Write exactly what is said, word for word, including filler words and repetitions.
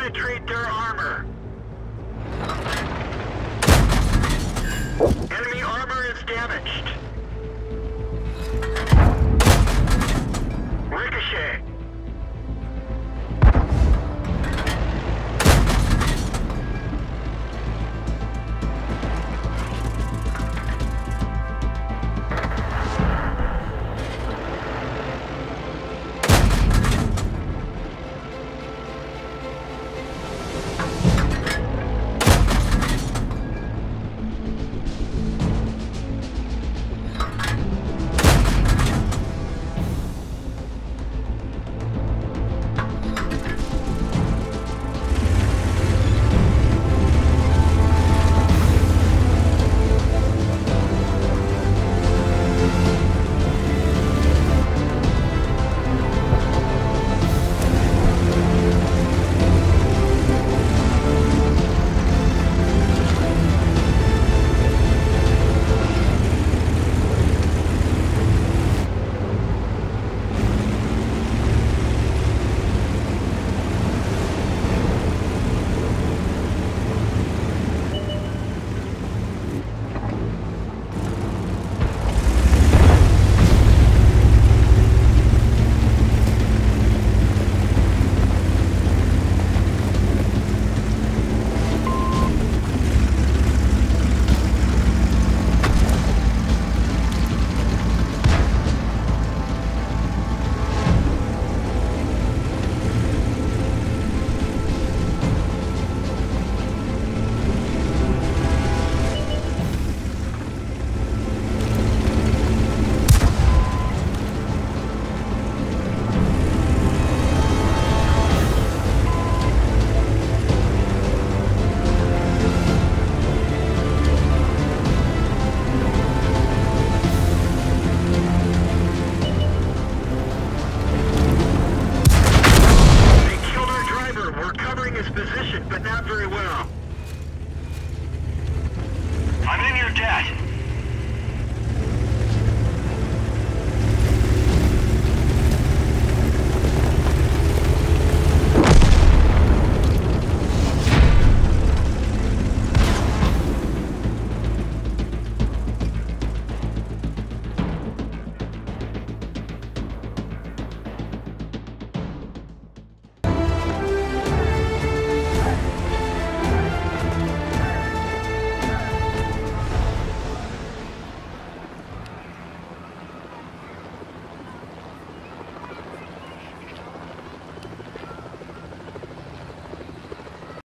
to treat their armor. Enemy armor is damaged. Ricochet. Position, but not very well. I'm in your debt.